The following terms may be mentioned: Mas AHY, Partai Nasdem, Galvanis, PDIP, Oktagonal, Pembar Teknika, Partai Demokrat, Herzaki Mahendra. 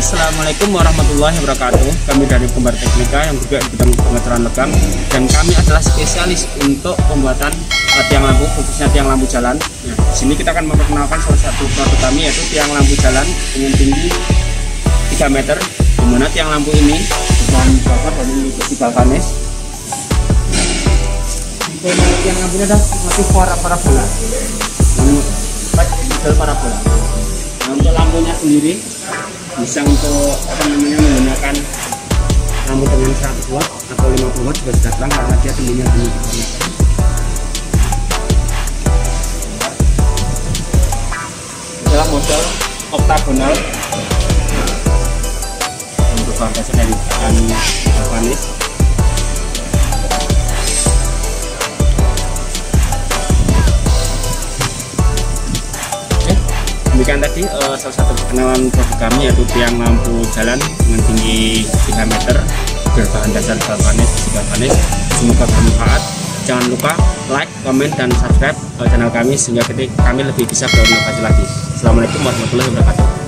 Assalamualaikum warahmatullahi wabarakatuh. Kami dari Pembar Teknika yang juga di bidang pengaturan logam, dan kami adalah spesialis untuk pembuatan tiang lampu, khususnya tiang lampu jalan. Nah, di sini kita akan memperkenalkan salah satu produk kami, yaitu tiang lampu jalan dengan tinggi 3 meter. Di mana tiang lampu ini bahan bakar dan mengikuti balkanes. Untuk tiang lampunya ada motif parabola, model parabola. Nah, untuk lampunya sendiri bisa untuk menggunakan lampu dengan 100 watt atau 50 watt juga sudah terang, karena dia tingginya tinggi. Adalah model oktagonal untuk bahan dari bahan galvanis. Demikian tadi salah satu perkenalan produk kami, yaitu tiang lampu jalan dengan tinggi 3 meter berbahan dasar galvanis. Semoga bermanfaat. Jangan lupa like, komen, dan subscribe channel kami sehingga kami lebih bisa berinovasi lagi. Assalamualaikum warahmatullahi wabarakatuh.